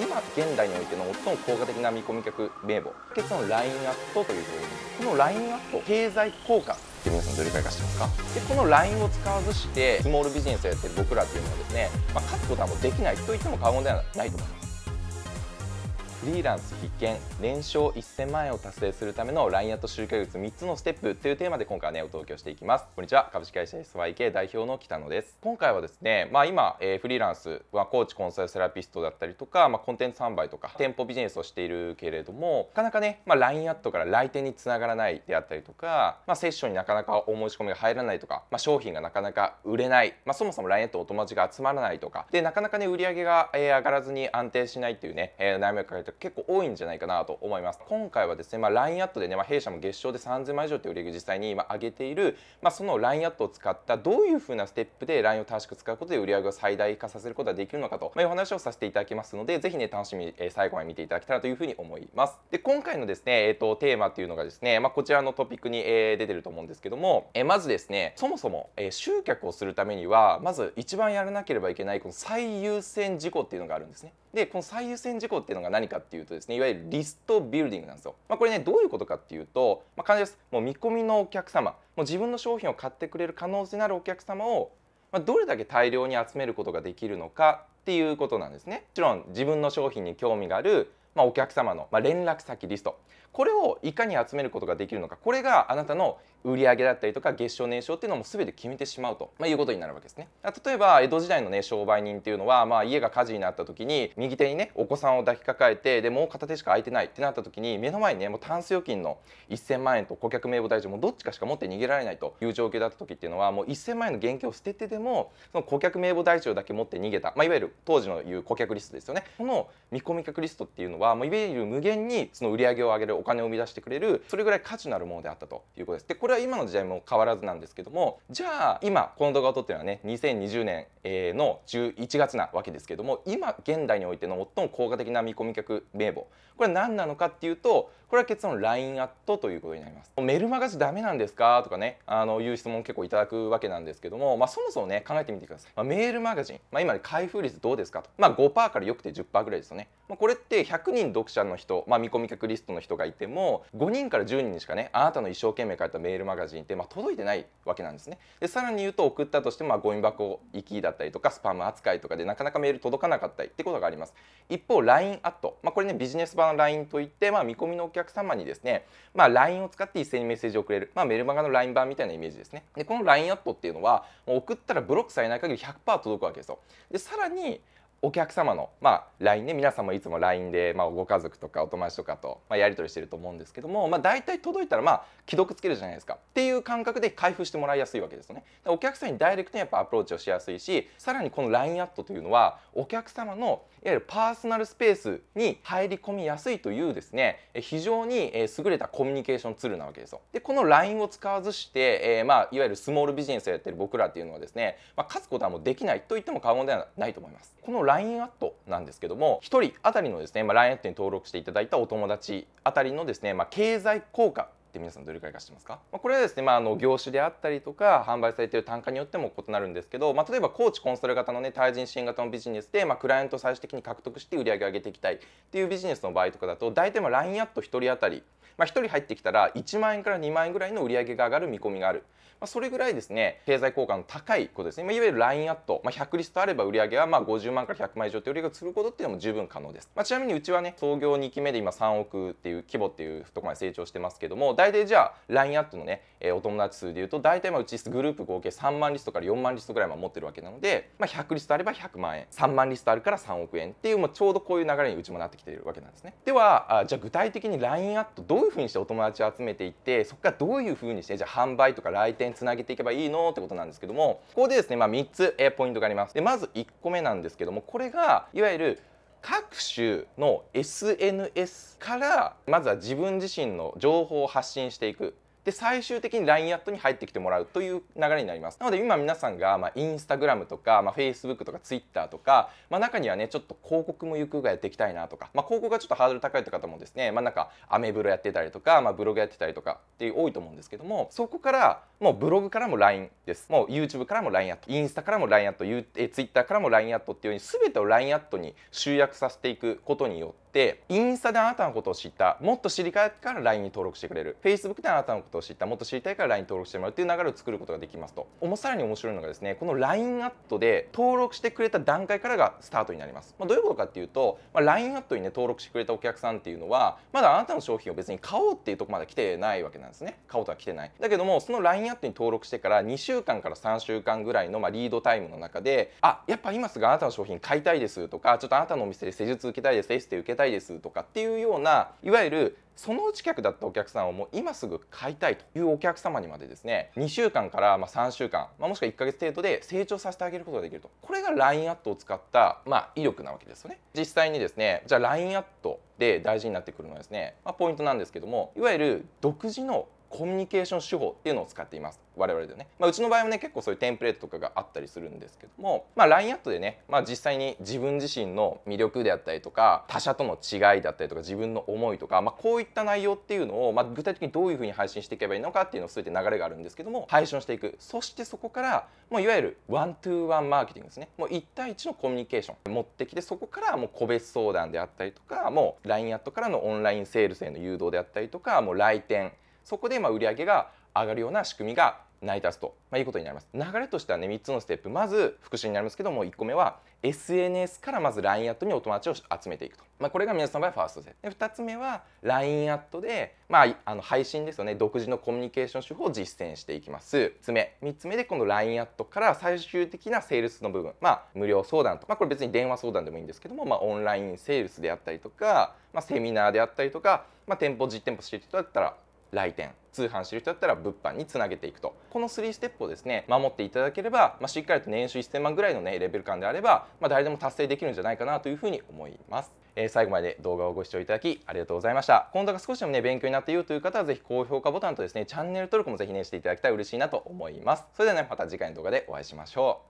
今現代においての最も効果的な見込み客名簿、結論 LINE@というと、この LINE@経済効果って皆さんどれくらいかしてますか？でこの LINE を使わずしてスモールビジネスをやってる僕らっていうのはですね、勝つことはもうできないと言っても過言ではないと思います。フリーランス必見、年商1000万円を達成するための LINE@ 集客術3つのステップというテーマで今回はねお届けをしていきます。こんにちは、株式会社 SYK 代表の北野です。今回はですね、今フリーランスはコーチ、コンサル、セラピストだったりとか、コンテンツ販売とか店舗ビジネスをしているけれども、なかなかね、LINE@ から来店につながらないであったりとか、セッションになかなかお申し込みが入らないとか、商品がなかなか売れない、そもそも LINE@ お友達が集まらないとかで、なかなかね売り上げが上がらずに安定しないっていうね、悩みを抱えて結構多いんじゃないかなと思います。今回はですね、LINE@ でね、弊社も月賞で3000万以上という売り上げを実際に今上げている、その LINE@ を使ったどういう風なステップで LINE を正しく使うことで売り上げを最大化させることができるのかと、いう話をさせていただきますので、ぜひね楽しみに最後まで見ていただけたらというふうに思います。で今回のですね、テーマっていうのがですね、こちらのトピックに、出てると思うんですけども、まずですね、そもそも、集客をするためにはまず一番やらなければいけないこの最優先事項っていうのがあるんですね。でこの最優先事項っていうのが何かっていうとですね、いわゆるリストビルディングなんですよ。これねどういうことかっていうと、簡単です。もう見込みのお客様、もう自分の商品を買ってくれる可能性のあるお客様を、どれだけ大量に集めることができるのかっていうことなんですね。もちろん自分の商品に興味があるお客様の連絡先リスト、これをいかに集めることができるのか、これがあなたの売上だったりとか月商年商っていうのも全て決めてしまうということになるわけですね。例えば江戸時代のね商売人っていうのは、家が火事になった時に右手にねお子さんを抱きかかえて、でもう片手しか空いてないってなった時に、目の前にねもうタンス預金の1000万円と顧客名簿台帳もどっちかしか持って逃げられないという状況だった時っていうのは、もう1000万円の現金を捨ててでもその顧客名簿台帳だけ持って逃げた、いわゆる当時のいう顧客リストですよね。この見込み客リストっていうのは、いわゆる無限にその売り上げを上げるお金を生み出してくれる、それぐらい価値のあるものであったということです。でこれは今の時代も変わらずなんですけども、じゃあ今この動画を撮ってるのはね2020年の11月なわけですけども、今現代においての最も効果的な見込み客名簿、これは何なのかっていうと、これは結論 LINE@ ということになります。メルマガじゃダメなんですかとかね、いう質問結構いただくわけなんですけども、そもそもね考えてみてください。メールマガジン、今ね開封率どうですかと、5% からよくて 10% ぐらいですよね。これって100人読者の人、見込み客リストの人がいても5人から10人にしかね、あなたの一生懸命書いたメールマガジンって届いてないわけなんですね。でさらに言うと、送ったとしてもゴミ箱行きだったりとかスパム扱いとかでなかなかメール届かなかったりってことがあります。一方 LINE@、これねビジネス版の LINE といって、見込みのお客様にですね、LINE を使って一斉にメッセージを送れる、メルマガの LINE 版みたいなイメージですね。でこの LINE@っていうのはもう送ったらブロックされない限り 100% 届くわけですよ。でさらにお客様の、LINE ね、皆さんもいつも LINE で、ご家族とかお友達とかと、やり取りしてると思うんですけども、大体届いたら、既読つけるじゃないですかっていう感覚で開封してもらいやすいわけですよね。お客様にダイレクトにやっぱアプローチをしやすいし、さらにこの LINE@ というのはお客様のいわゆるパーソナルスペースに入り込みやすいというですね、非常に優れたコミュニケーションツールなわけですよ。でこの LINE を使わずして、いわゆるスモールビジネスをやってる僕らっていうのはですね、勝つことはもうできないと言っても過言ではないと思います。このLINE@ なんですけども、1人当たりのですね、LINE@ に登録していただいたお友達当たりのですね、経済効果って皆さんどれくらいかしてますか？これはですね、業種であったりとか販売されている単価によっても異なるんですけど、例えばコーチコンサル型のね対人支援型のビジネスで、クライアントを最終的に獲得して売り上げを上げていきたいっていうビジネスの場合とかだと、大体LINE@1人当たり1人入ってきたら1万円から2万円ぐらいの売り上げが上がる見込みがある、それぐらいですね経済効果の高いことですね。いわゆる LINE@、100リストあれば売り上げは50万から100万以上という売り上げをすることっていうのも十分可能です。ちなみにうちはね創業2期目で今3億っていう規模っていうところまで成長してますけども、大体じゃあ LINE@ のねお友達数でいうと、大体うちグループ合計3万リストから4万リストぐらい持ってるわけなので、100リストあれば100万円、3万リストあるから3億円っていう、ちょうどこういう流れにうちもなってきているわけなんですね。ではじゃあ具体的に LINE@どういうふうにしてお友達を集めていって、そこからどういうふうにしてじゃあ販売とか来店つなげていけばいいのってことなんですけども、ここでですね、3つポイントがあります。でまず1個目なんですけども、これがいわゆる各種の SNS からまずは自分自身の情報を発信していく。で最終的に LINE アットに入ってきてもらうという流れになります。なので今皆さんがインスタグラムとかFacebook とか Twitter とか、中にはねちょっと広告もゆくがやっていきたいなとか、広告がちょっとハードル高いという方もですね、なんかアメブロやってたりとか、ブログやってたりとかっていう多いと思うんですけども、そこからもうブログからも LINE です。もう YouTube からも LINE アット、インスタからも LINE アット、Twitter からも LINE アットっていうように全てを LINE アットに集約させていくことによって、インスタであなたのことを知った、もっと知りたいから LINE に登録してくれる、 Facebook であなたのことを知った、もっと知りたいから LINE 登録してもらうっていう流れを作ることができますと。さらに面白いのがですね、この LINE アットで登録してくれた段階からがスタートになります。どういうことかっていうと、LINE アットにね登録してくれたお客さんっていうのはまだあなたの商品を別に買おうっていうとこまで来てないわけなんですね。買おうとは来てない。だけどもその LINE アットに登録してから2週間から3週間ぐらいのリードタイムの中で、あ、やっぱ今すぐあなたの商品買いたいですとか、ちょっとあなたのお店で施術受けたいです、エステ受けたいですとかっていうような、いわゆるそのうち客だったお客さんをもう今すぐ買いたいというお客様にまでですね、2週間から3週間、もしくは1ヶ月程度で成長させてあげることができると。これが LINE アットを使った威力なわけですよね。実際にですね、じゃあ LINE アットで大事になってくるのはですね、ポイントなんですけども、いわゆる独自のコミュニケーション手法っていうのを使っています。我々でね、うちの場合もね結構そういうテンプレートとかがあったりするんですけども、LINE アットでね、実際に自分自身の魅力であったりとか、他者との違いだったりとか、自分の思いとか、こういった内容っていうのを、具体的にどういうふうに配信していけばいいのかっていうのを全て流れがあるんですけども、配信していく。そしてそこからもういわゆるワントゥーワンマーケティングですね。もう1対1のコミュニケーション持ってきて、そこからもう個別相談であったりとか、もう LINE アットからのオンラインセールスへの誘導であったりとか、もう来店、そこで売り上げが上がるような仕組みが成り立つと、いうことになります。流れとしてはね、3つのステップ、まず復習になりますけども、1個目は SNS からまず LINE アットにお友達を集めていくと、これが皆さんの場合ファーストで、2つ目は LINE アットで、配信ですよね、独自のコミュニケーション手法を実践していきます。3つ目で、この LINE アットから最終的なセールスの部分、無料相談と、これ別に電話相談でもいいんですけども、オンラインセールスであったりとか、セミナーであったりとか、店舗実店舗している人だったら来店、通販してる人だったら物販につなげていくと。この3ステップをですね守っていただければ、しっかりと年収1000万ぐらいのねレベル感であれば、誰でも達成できるんじゃないかなというふうに思います。最後まで動画をご視聴いただきありがとうございました。この動画少しでもね勉強になっているという方は、ぜひ高評価ボタンとですねチャンネル登録もぜひねしていただきたい、嬉しいなと思います。それではね、また次回の動画でお会いしましょう。